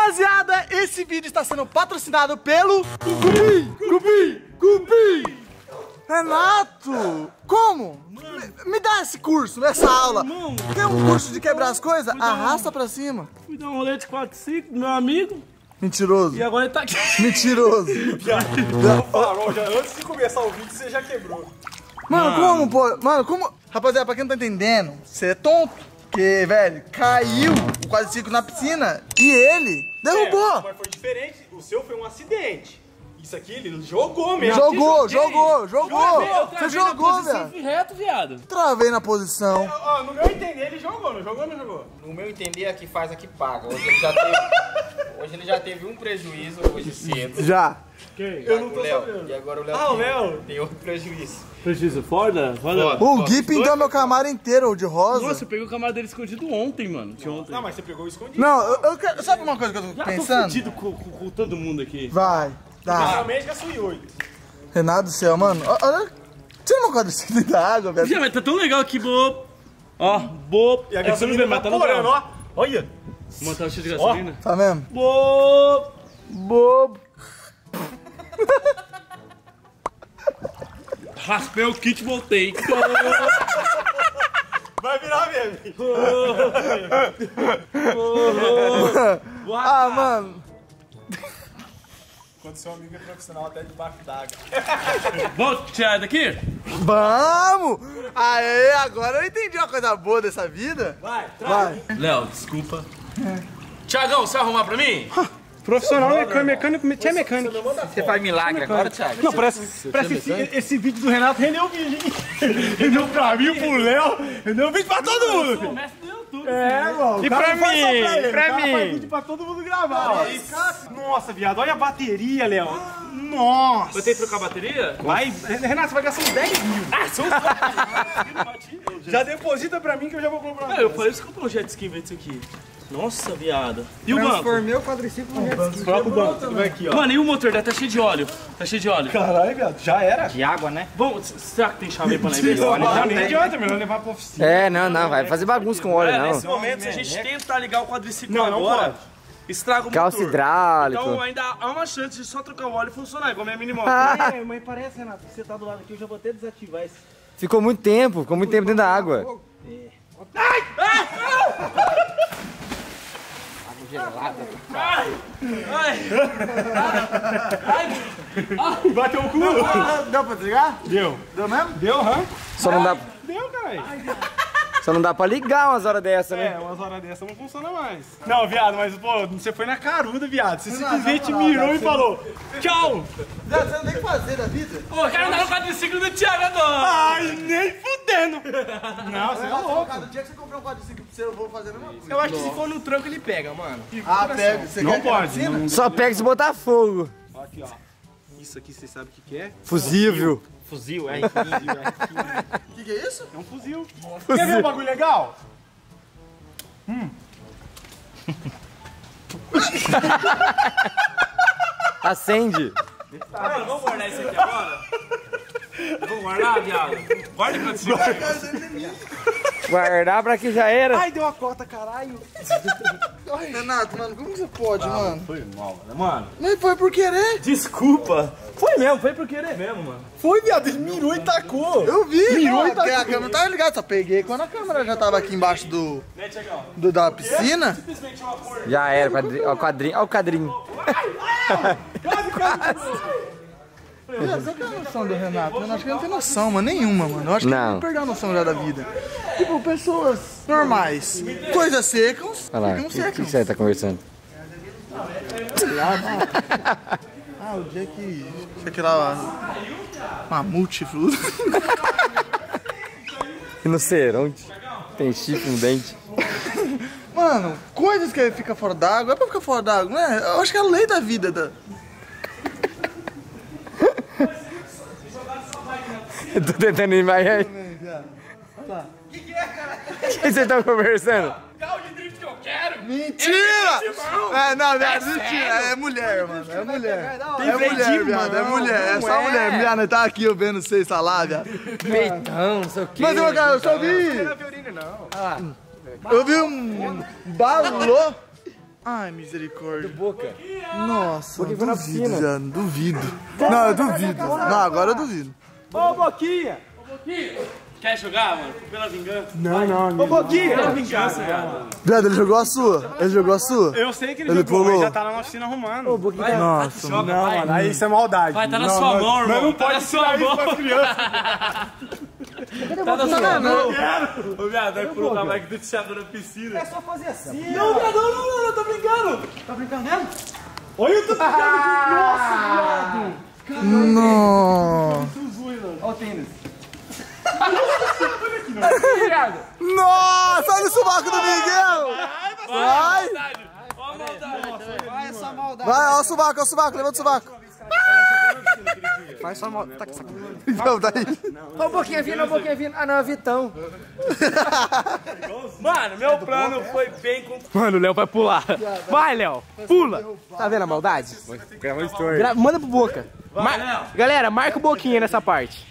Rapaziada, esse vídeo está sendo patrocinado pelo Cubi. Renato, como? Mano, me dá esse curso, essa aula. Mano, tem um curso de quebrar as coisas? Arrasta pra cima. Fui dar um rolê de 4x5 do meu amigo. Mentiroso. E agora ele tá aqui. Mentiroso. Antes de começar o vídeo, você já quebrou. Mano, como, pô? Mano, como? Rapaziada, pra quem não tá entendendo, você é tonto. Porque, velho, caiu o 4x5 na piscina e ele derrubou. É, mas foi diferente. O seu foi um acidente. Isso aqui ele jogou mesmo. Jogou. Você jogou, velho. Reto, viado. Travei na posição. Eu, ó, no meu entender, ele jogou. Não jogou? No meu entender, a que faz, a que paga. Hoje ele já teve um prejuízo, hoje cedo. Já. Quem? Eu não tô sabendo. E agora o Léo. Ah, o Léo. Tem outro prejuízo. Prejuízo foda? O Gui pingou meu Camaro inteiro de rosa. Nossa, eu peguei o Camaro dele escondido ontem, mano. Não, mas você pegou escondido. Não, eu quero. Sabe uma coisa que eu tô pensando? Já tô fudido com todo mundo aqui. Vai. Realmente já suí 8. Renato do céu, mano. Olha. Tira uma quadricicla da água, velho. Já, mas tá tão legal aqui, bo. Ó, bo. E a gasolina vai matar no carro. Ó. Olha. Vou matar o cheiro de gasolina. Tá mesmo? Bo. Bo. Raspei o kit e voltei. Vai virar mesmo. Ah, mano. Quando seu amigo é profissional até debaixo d'água. Vamos tirar daqui? Vamos! Aê, agora eu entendi uma coisa boa dessa vida. Vai. Léo, desculpa. Tiagão, você vai arrumar pra mim? Profissional, mecânico, é mecânico. Você faz milagre agora, Tiago? Não, parece esse vídeo do Renato rendeu o vídeo, hein? Rendeu pra mim, pro Léo, rendeu o vídeo pra todo mundo. Tudo, é, mano. E pra mim. Faz vídeo pra todo mundo gravar. Nossa, viado, olha a bateria, Léo. Nossa. Eu tenho que trocar a bateria? Vai. Renato, você vai gastar uns 10 mil. Ah, são os Já deposita pra mim que eu já vou comprar. Não, eu falei isso que eu jet ski vem disso aqui. Nossa, viado. E o banco? Transformei o quadriciclo no jet ski. Coloca o banco aqui, ó. Mano, e o motor? Tá cheio de óleo. Caralho, viado. Já era. De água, né? Bom, será que tem chave pra levar óleo? Já nem adianta, melhor levar pra oficina. É, não. Vai fazer bagunça com óleo, não. Nesse momento, se a gente tentar ligar o quadriciclo agora, estraga o motor. Calça hidráulico. Então ainda há uma chance de só trocar o óleo e funcionar, igual a minha minimoto. É, mas parece, Renato, que você tá do lado aqui, eu já vou até desativar isso. Ficou muito tempo dentro da água. Ai! Gelada. Ai. Bateu o cu. Deu pra desligar? Deu. Deu mesmo? Deu, aham. Deu, caralho. Só não dá pra ligar umas horas dessa, né? É, umas horas dessa não funciona mais. Não, viado, mas, pô, você foi na caruda, viado. Você simplesmente mirou e falou, tchau. Viado, você não tem o que fazer da vida? Pô, eu quero andar no quadriciclo do Tiago agora. Ai, nem fudendo. Não, você é louco. No dia que você comprar um quadriciclo pra você, eu vou fazer a mesma coisa. Eu acho que se for no tranco, ele pega, mano. Ah, pega. Você não pode. Só pega se botar fogo. Aqui, ó. Isso aqui, você sabe o que é? Fusível. Fuzil, é fuzil, O que é isso? É um fuzil. Quer ver um bagulho legal? Acende. Mano, vamos guardar isso aqui agora? Vamos guardar, viado? Guarda pra cima. Guardar pra que já era. Ai, deu a cota, caralho. Renato, mano, como você pode, mano? Foi mal, mano. Mas foi por querer. Desculpa. Foi mesmo, foi por querer mesmo, mano. Foi, viado, ele mirou e tacou. Eu vi. Mirou e tacou. A câmera tava ligada, só peguei quando a câmera já tava aqui embaixo da piscina. Já era, ó o quadrinho, ó o quadrinho. Eu quero a noção do Renato, eu acho que ele não tem noção, mano, nenhuma, mano. Eu acho que ele não perdeu a noção já da vida. Tipo, pessoas normais, coisas secas, ficam secas. O que você tá conversando? Ah, o dia que você tirar uma multifluta. Rinoceronte, tem chifre no dente. Mano, coisas que fica fora d'água, é pra ficar fora d'água, né? Eu acho que é a lei da vida da... Eu tô tentando imaginar. O que é, cara? O que vocês estão conversando? Carro de drift que eu quero! Mentira! É, não, mentira. É mulher, mano. É mulher. É mulher, viado. É só mulher. Viado, tá aqui eu vendo vocês falar, viado. Peitão, não sei o quê. Mas, cara, eu só vi. Eu vi um balô. Ai, misericórdia. Do Boca. Nossa, Boquinha, duvido, já, duvido. Não, eu duvido. Não, agora eu duvido. Ô, Boquinha! Ô, Boquinha! Quer jogar, mano? Pela vingança. Não, não, não. Ô, Boquinha! Pela vingança, cara. Viado, ele jogou a sua. Ele jogou a sua. Eu sei que ele jogou, mas já tá lá na oficina arrumando. Ô, Boquinha. Nossa, não, mano. Aí isso é maldade. Vai, tá na sua mão, irmão. Não pode tirar isso pra criança. Tá dançando, não. Ô, viado, vai colocar a bike do Tiago na piscina. É só fazer assim. Não, viado, não, não, tô brincando. Tá brincando mesmo? Olha o Tiago. Nossa, viado. Nossa. Olha o tênis. Nossa, olha o subaco do Miguel. Vai. Vai essa maldade. Vai, olha o subaco, levanta o subaco. Faz só mal. Tá com essa coisa. Não, tá aí. Ô, Boquinha vindo, Ah, não, é Vitão. Mano, meu plano foi bem... Mano, o Léo vai pular. Vai, Léo. Pula. Tá vendo a maldade? Manda pro Boca. Galera, marca o Boquinha nessa parte.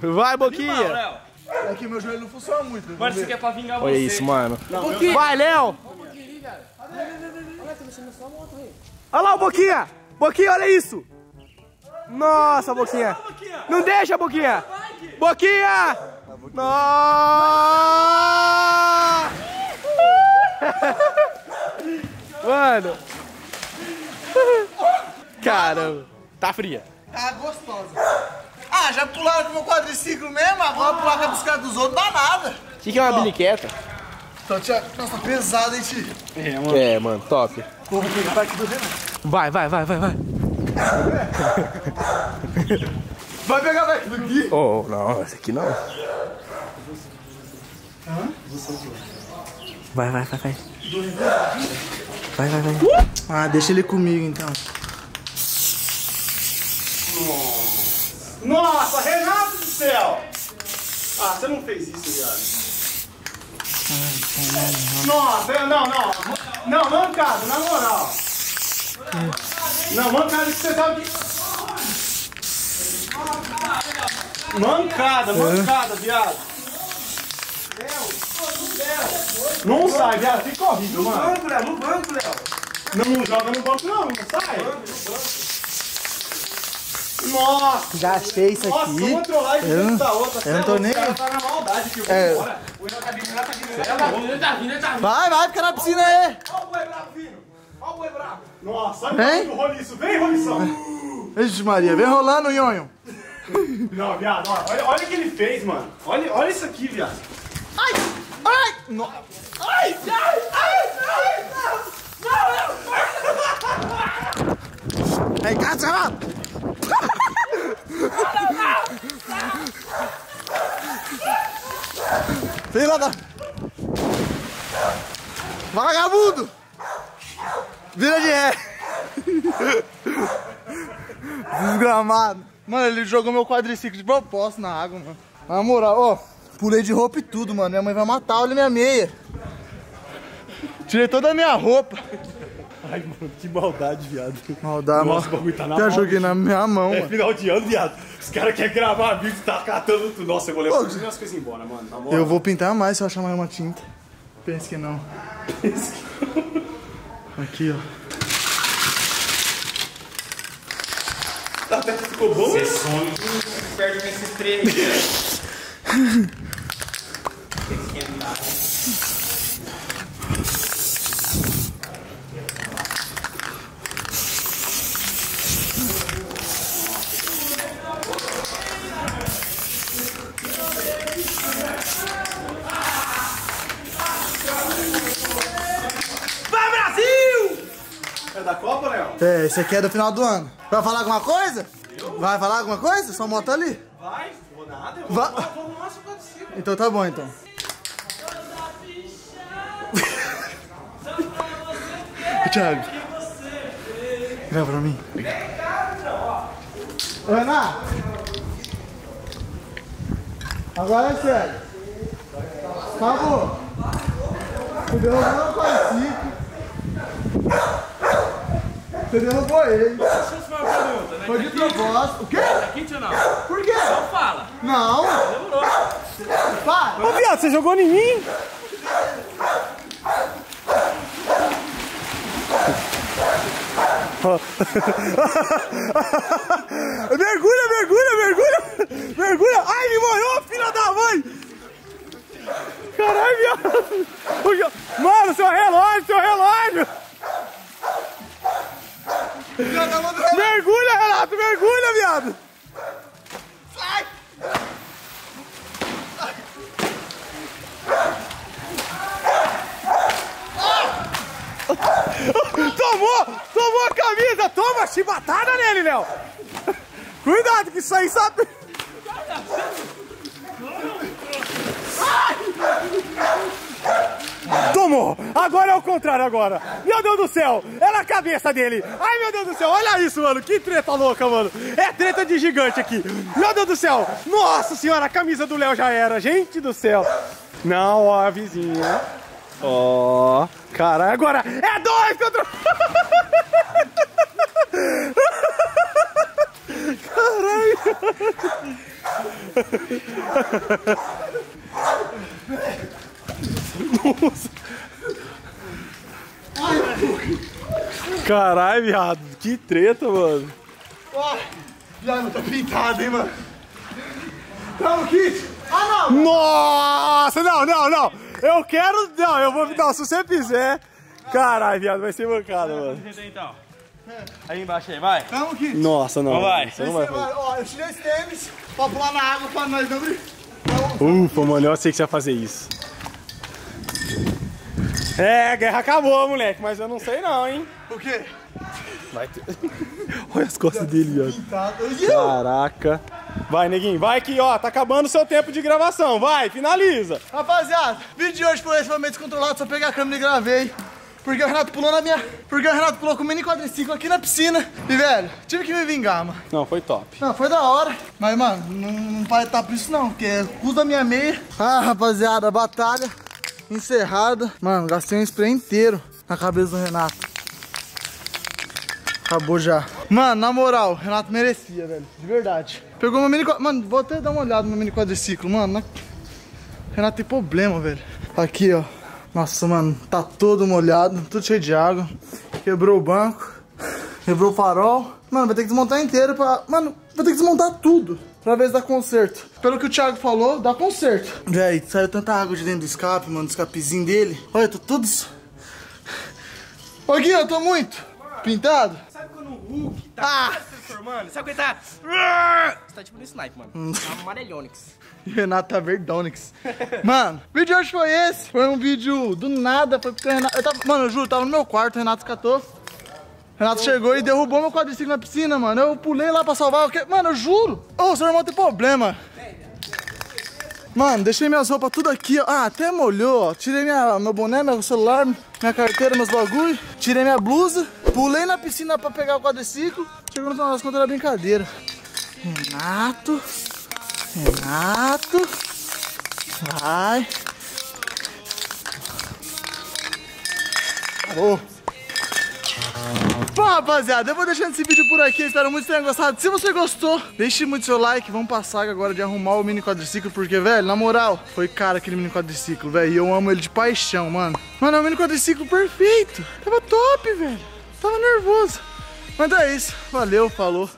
Vai, Boquinha. É que meu joelho não funciona muito. Mano, isso aqui é pra vingar você. Olha isso, mano. Vai, Léo. Olha lá o Boquinha. Boquinha, olha isso. Nossa, Boquinha. Não deixa, Boquinha. Boquinha! Nossa! Mano. Caramba. Tá fria. Tá gostosa. Ah, já pularam no meu quadriciclo mesmo? Agora pular com a buscar dos outros dá nada. O que, que é uma biliqueta? Nossa, pesado, hein, tio? É, mano. É, mano, top. Vou pegar pra aqui do Renato. Vai. Vai pegar mais aqui? Oh, não, esse aqui não. Hã? Vai. Vai. Ah, deixa ele comigo então. Nossa, Renato do céu! Ah, você não fez isso, viado. Nossa, não. Não caso, na moral. Não, mancada que você sabe que... Mancada, viado. Não sai, viado, fica horrível, mano. No banco, Léo, Não joga no banco, não sai. Nossa! Já achei isso aqui. Nossa, uma trollagem junto da outra. Eu não tô nem... Tá na maldade aqui, bora. O Renato tá vindo, ele tá vindo. Vai, fica na piscina aí. Olha o boi bravo vindo. Olha o boi bravo. Nossa, olha o roliço. Vem, rolição. Vixe Maria, vem rolando, Nhonho. Não, viado, olha o que ele fez, mano. Olha isso aqui, viado. Ai! Vem cá, desgraçado. Filha da... Vagabundo! Vira de ré! Desgramado! Mano, ele jogou meu quadriciclo de propósito na água, mano. Na moral, ó, pulei de roupa e tudo, mano. Minha mãe vai matar, olha minha meia. Tirei toda a minha roupa. Ai, mano, que maldade, viado. Maldade, nossa, mano. Nossa, o bagulho tá na mão. Até joguei na minha mão, mano. É final de ano, viado. Os caras querem gravar vídeo, tá catando tudo. Nossa, eu vou levar todas as coisas embora, mano. Tá bom? Eu vou pintar mais se eu achar mais uma tinta. Pense que não. Pense que não. Aqui, ó. Até que ficou bom, né? Perde com esses três, velho. É, esse aqui é do final do ano. Vai falar alguma coisa? Vai falar alguma coisa? Sua moto ali? Vai, vou nada, eu vou arrumar seu quadriciclo. Então tá bom, então. Tiago, grava pra mim. Ô, Renato. Agora é sério. Acabou. Tu derrubou o quadriciclo. Você derrubou ele. Deixa eu te fazer uma pergunta, né? Foi de propósito. O quê? Tá quente ou não? Por quê? Não fala. Não. Demorou. Para. Ô, viado, você jogou em mim? Mergulha, mergulha, mergulha! Mergulha! Ai, me molhou, filha da mãe! Caralho, viado! Mano, seu relógio, seu relógio! Mergulha, Renato, mergulha, viado! Sai! Tomou! Tomou a camisa! Toma chibatada nele, Léo! Cuidado que isso aí sabe... Tomou! Agora é o contrário agora! Meu Deus do céu! É na cabeça dele! Ai, meu Deus do céu! Olha isso, mano! Que treta louca, mano! É treta de gigante aqui! Meu Deus do céu! Nossa senhora! A camisa do Léo já era! Gente do céu! Não, ó, a vizinha! Ó... Caralho, agora é 2 contra... Caralho! Nossa! Caralho, viado! Que treta, mano! Ai, viado, tá pintado, hein, mano! Não, Kit! Ah, não! Nossa! Não, não, não! Eu quero... Não, eu vou... Não, se você fizer... Caralho, viado, vai ser bancada, mano. Então. Aí embaixo aí, vai. Calma, Kit. Nossa, não. Não vai. Você não vai. Ó, eu tirei os tênis pra pular na água pra nós não brincar. Ufa, mano, eu sei que você vai fazer isso. É, a guerra acabou, moleque, mas eu não sei não, hein. Por quê? Vai ter... Olha as costas dele, viado. Caraca. Vai, neguinho, vai que, ó, tá acabando o seu tempo de gravação, vai, finaliza. Rapaziada, o vídeo de hoje foi esse momento descontrolado, só peguei a câmera e gravei. Porque o Renato pulou na minha... Porque o Renato pulou com o mini quadriciclo aqui na piscina. E, velho, tive que me vingar, mano. Não, foi top. Não, foi da hora. Mas, mano, não vai estar por isso não, porque é custo da minha meia. Ah, rapaziada, a batalha encerrada. Mano, gastei um spray inteiro na cabeça do Renato. Acabou já. Mano, na moral, o Renato merecia, velho, de verdade. Pegou uma mini... Mano, vou até dar uma olhada no mini quadriciclo, mano. O Renato tem problema, velho. Aqui, ó. Nossa, mano, tá todo molhado, tudo cheio de água. Quebrou o banco, quebrou o farol. Mano, vai ter que desmontar inteiro pra... Mano, vai ter que desmontar tudo pra ver se dá conserto. Pelo que o Tiago falou, dá conserto. Véi, saiu tanta água de dentro do escape, mano, do escapezinho dele. Olha, tá tudo... Ô, Gui, eu tô muito pintado. Sabe quando o Hulk tá... Mano, sabe o que tá? Você tá tipo no snipe, mano. Amarelonix. Renato tá verdonix. Mano, o vídeo de hoje foi esse. Foi um vídeo do nada. Foi porque o Renato... Eu tava... Mano, eu juro, tava no meu quarto. O Renato catou. O Renato chegou e derrubou meu quadriciclo na piscina, mano. Eu pulei lá pra salvar. Mano, eu juro. Ô, seu irmão tem problema. Mano, deixei minhas roupas tudo aqui, ó. Ah, até molhou, ó. Tirei meu boné, meu celular, minha carteira, meus bagulho. Tirei minha blusa. Pulei na piscina pra pegar o quadriciclo. Chegou no final das contas da brincadeira. Renato. Renato. Vai. Oh. Bom, rapaziada, eu vou deixando esse vídeo por aqui. Espero muito que tenham gostado. Se você gostou, deixe muito seu like. Vamos passar agora de arrumar o mini quadriciclo. Porque, velho, na moral, foi caro aquele mini quadriciclo, velho. E eu amo ele de paixão, mano. Mano, é um mini quadriciclo perfeito. Tava top, velho. Tava nervoso. Mas é isso. Valeu, falou.